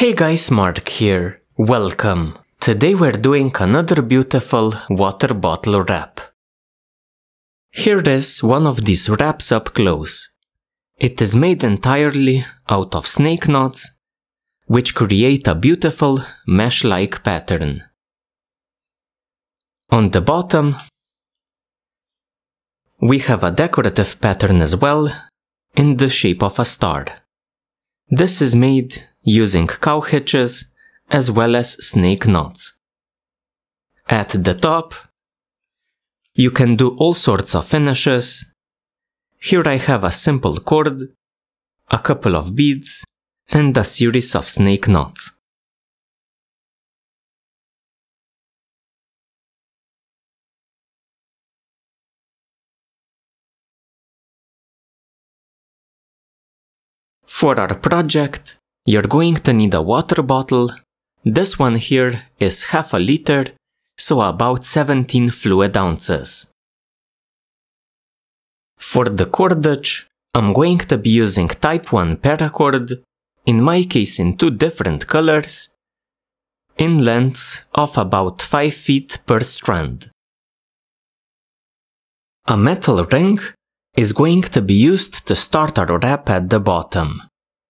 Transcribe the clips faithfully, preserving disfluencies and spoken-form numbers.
Hey guys, Mark here. Welcome. Today we're doing another beautiful water bottle wrap. Here is one of these wraps up close. It is made entirely out of snake knots, which create a beautiful mesh-like pattern. On the bottom, we have a decorative pattern as well, in the shape of a star. This is made using cow hitches as well as snake knots. At the top, you can do all sorts of finishes. Here I have a simple cord, a couple of beads, and a series of snake knots. For our project, you're going to need a water bottle. This one here is half a liter, so about seventeen fluid ounces. For the cordage, I'm going to be using type one paracord, in my case in two different colors, in lengths of about five feet per strand. A metal ring is going to be used to start our wrap at the bottom.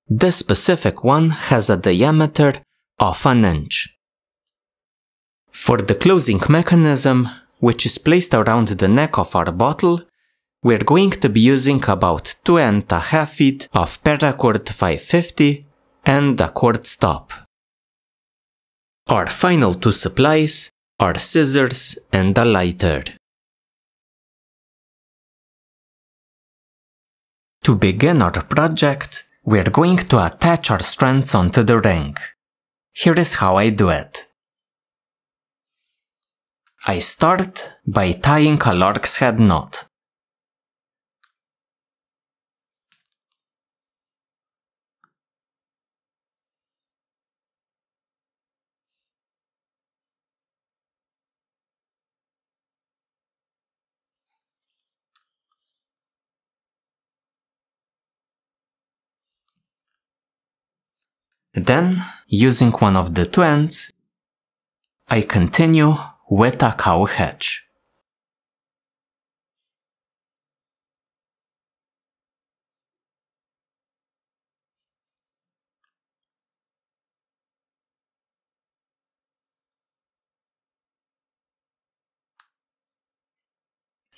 This specific one has a diameter of an inch. For the closing mechanism, which is placed around the neck of our bottle, we're going to be using about two and a half feet of paracord five fifty and a cord stop. Our final two supplies are scissors and a lighter. To begin our project, we're going to attach our strands onto the ring. Here is how I do it. I start by tying a lark's head knot. Then, using one of the two ends, I continue with a cow hitch.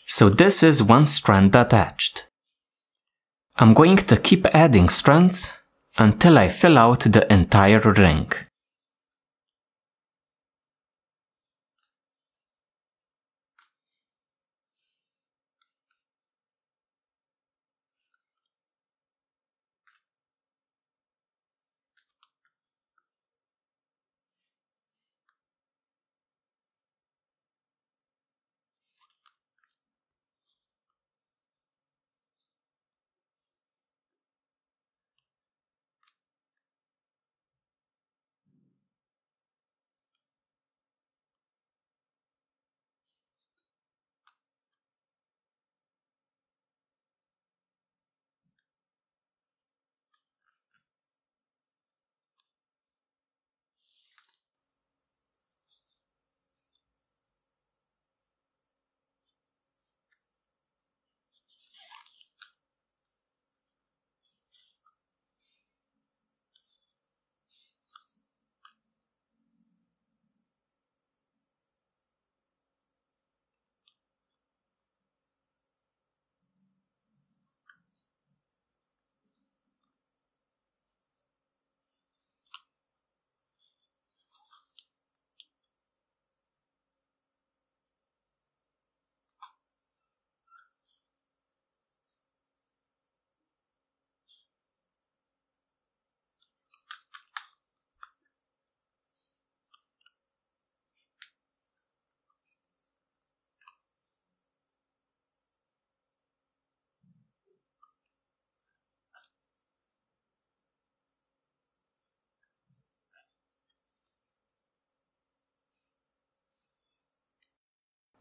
So this is one strand attached. I'm going to keep adding strands until I fill out the entire ring.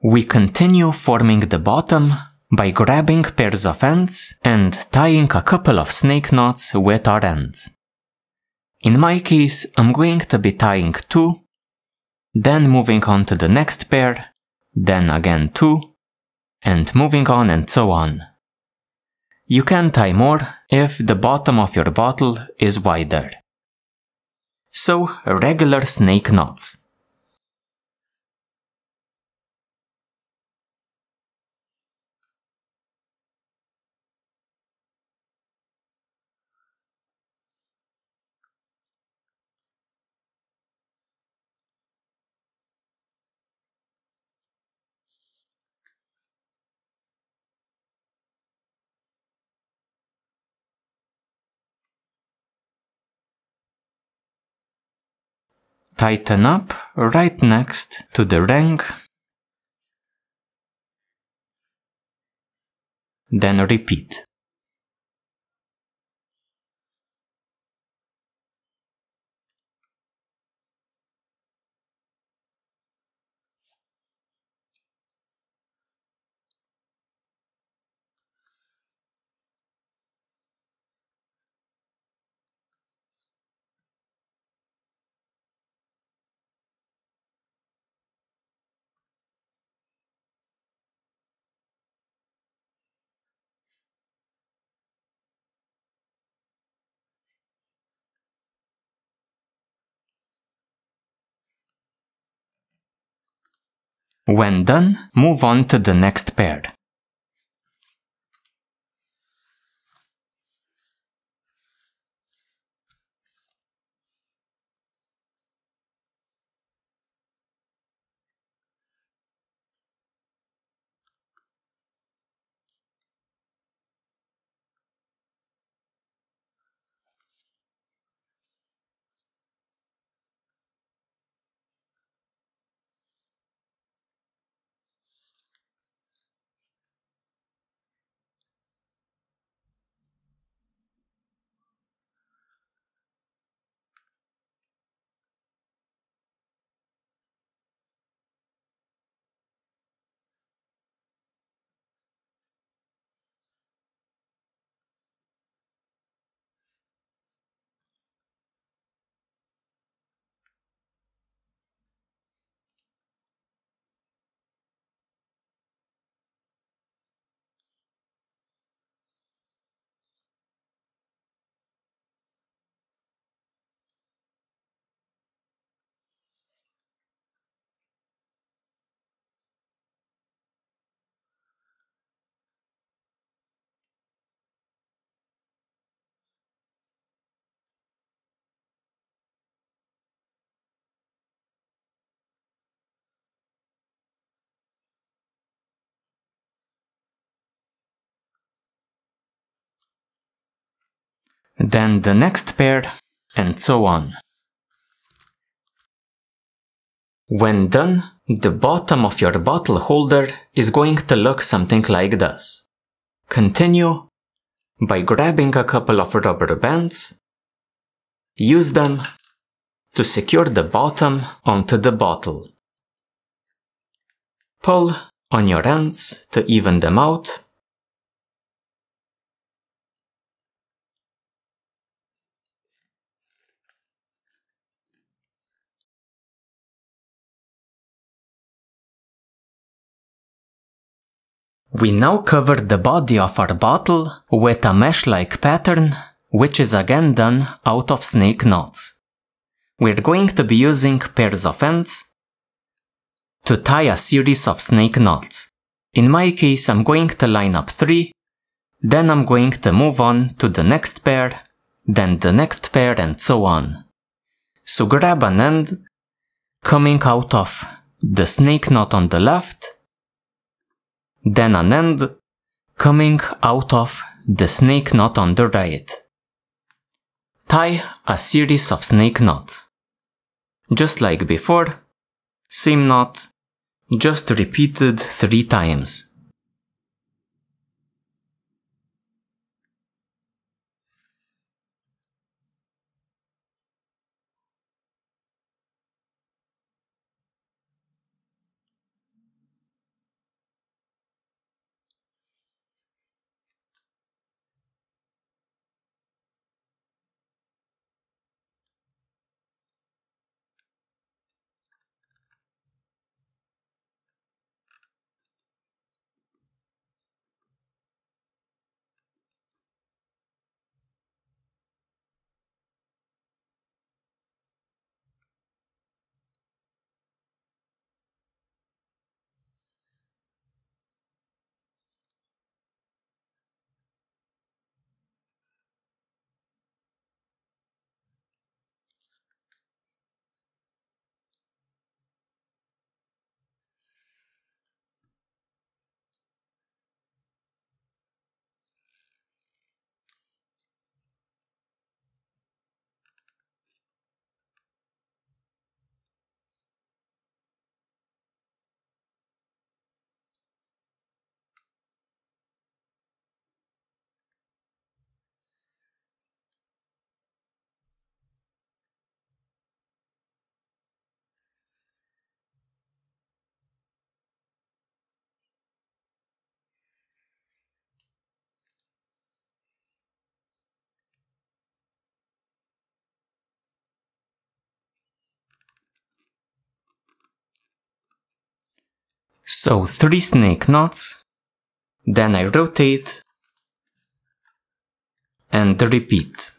We continue forming the bottom by grabbing pairs of ends and tying a couple of snake knots with our ends. In my case, I'm going to be tying two, then moving on to the next pair, then again two, and moving on and so on. You can tie more if the bottom of your bottle is wider. So, regular snake knots. Tighten up right next to the ring, then repeat. When done, move on to the next pair. Then the next pair, and so on. When done, the bottom of your bottle holder is going to look something like this. Continue by grabbing a couple of rubber bands. Use them to secure the bottom onto the bottle. Pull on your ends to even them out. We now cover the body of our bottle with a mesh-like pattern, which is again done out of snake knots. We're going to be using pairs of ends to tie a series of snake knots. In my case, I'm going to line up three, then I'm going to move on to the next pair, then the next pair, and so on. So grab an end coming out of the snake knot on the left, then an end coming out of the snake knot on the right. Tie a series of snake knots. Just like before, same knot, just repeated three times. So three snake knots, then I rotate and repeat.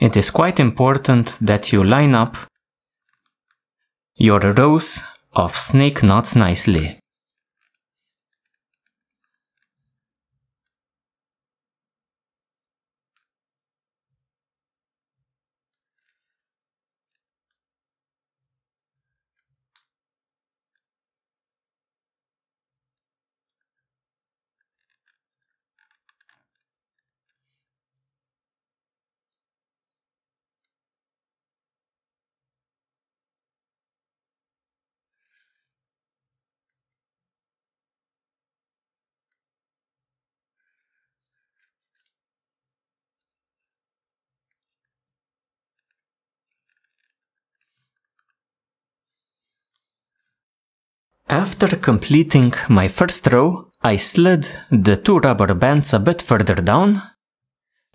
It is quite important that you line up your rows of snake knots nicely. After completing my first row, I slid the two rubber bands a bit further down,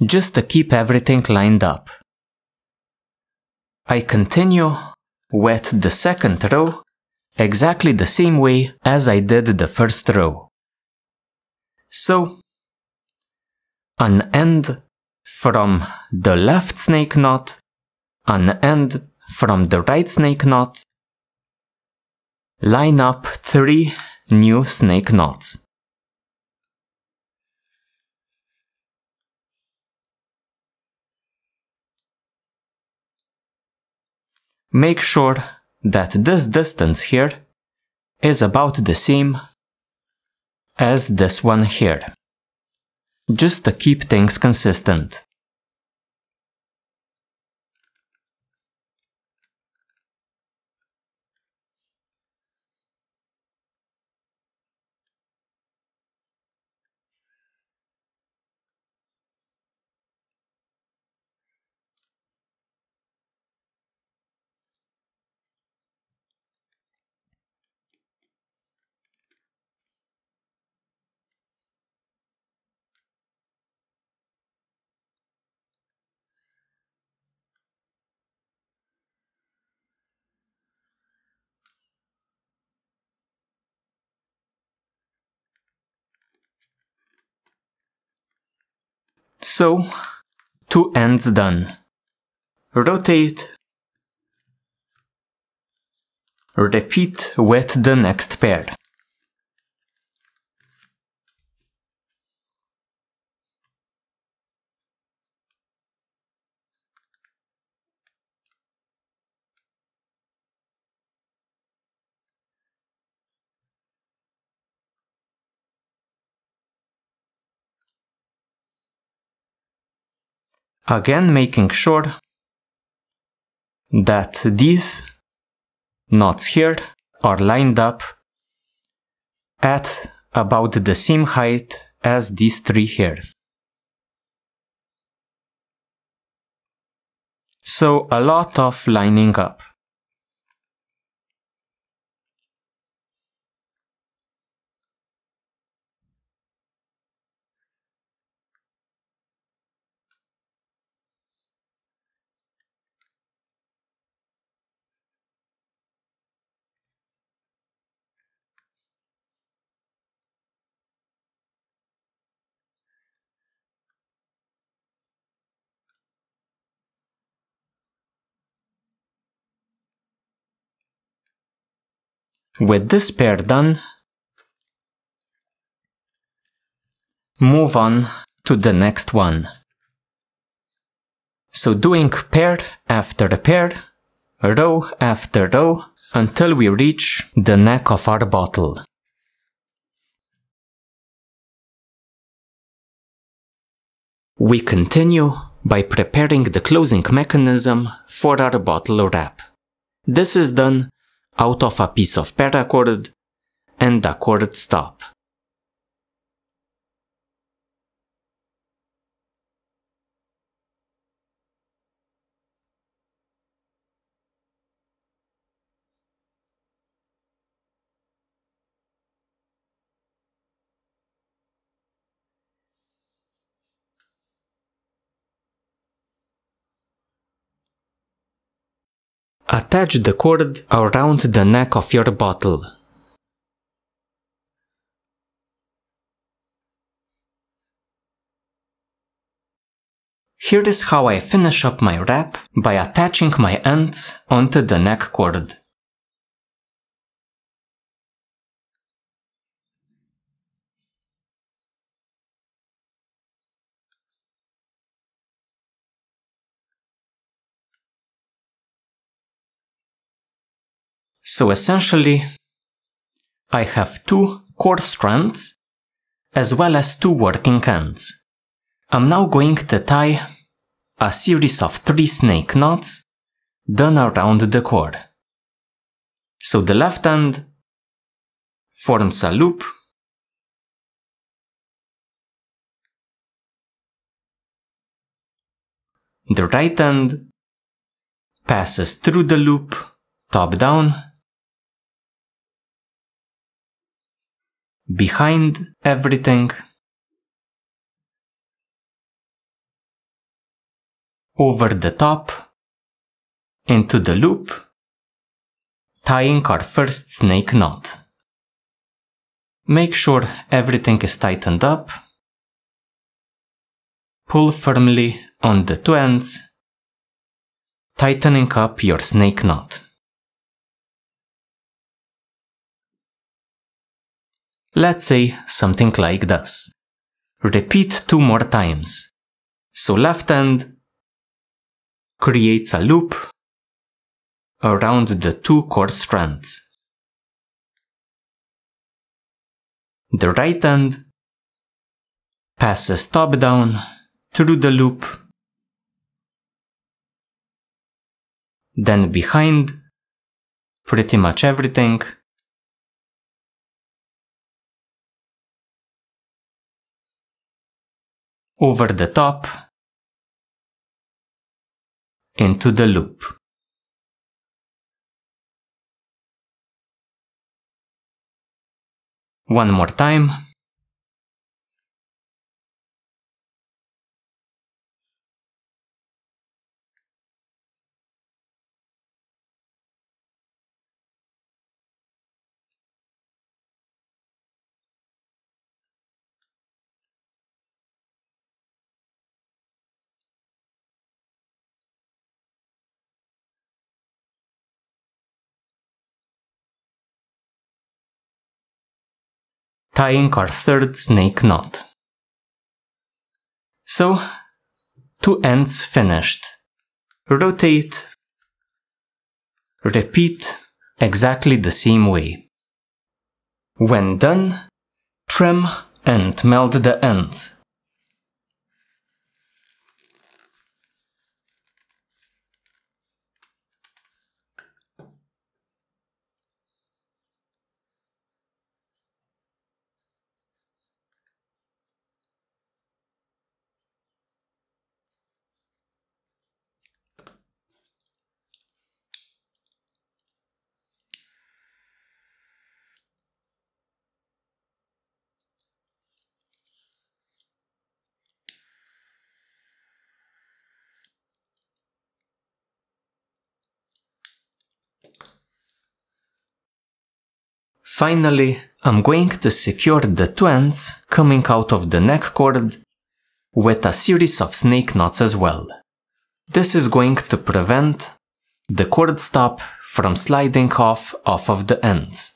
just to keep everything lined up. I continue with the second row exactly the same way as I did the first row. So, an end from the left snake knot, an end from the right snake knot, line up three new snake knots. Make sure that this distance here is about the same as this one here, just to keep things consistent. So, two ends done. Rotate. Repeat with the next pair. Again, making sure that these knots here are lined up at about the same height as these three here. So a lot of lining up. With this pair done, move on to the next one. So doing pair after pair, row after row, until we reach the neck of our bottle. We continue by preparing the closing mechanism for our bottle wrap. This is done out of a piece of paracord and a cord stop. Attach the cord around the neck of your bottle. Here is how I finish up my wrap by attaching my ends onto the neck cord. So essentially, I have two core strands, as well as two working ends. I'm now going to tie a series of three snake knots done around the core. So the left end forms a loop, the right end passes through the loop, top down, behind everything, over the top, into the loop, tying our first snake knot. Make sure everything is tightened up, pull firmly on the two ends, tightening up your snake knot. Let's say something like this. Repeat two more times. So left end creates a loop around the two core strands. The right end passes top down through the loop, then behind pretty much everything, over the top, into the loop. One more time. Tying our third snake knot. So, two ends finished. Rotate. Repeat exactly the same way. When done, trim and meld the ends. Finally, I'm going to secure the two ends coming out of the neck cord with a series of snake knots as well. This is going to prevent the cord stop from sliding off off of the ends.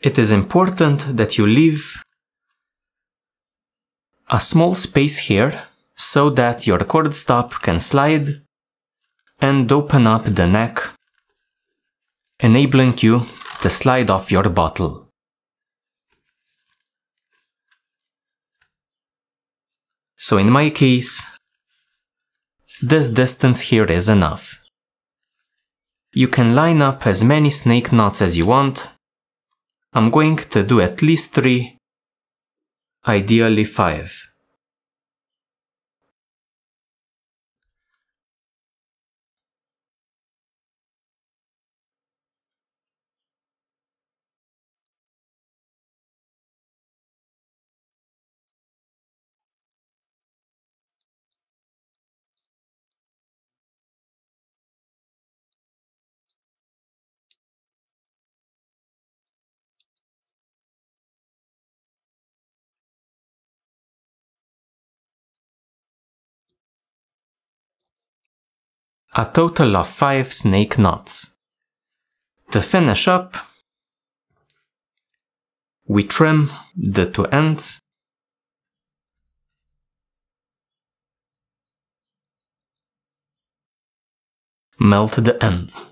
It is important that you leave a small space here so that your cord stop can slide and open up the neck, enabling you to slide off your bottle. So in my case, this distance here is enough. You can line up as many snake knots as you want. I'm going to do at least three, ideally five. A total of five snake knots. To finish up, we trim the two ends. Melt the ends.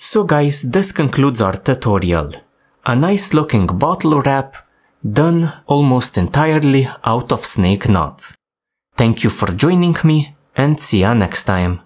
So guys, this concludes our tutorial. A nice looking bottle wrap, done almost entirely out of snake knots. Thank you for joining me, and see ya next time.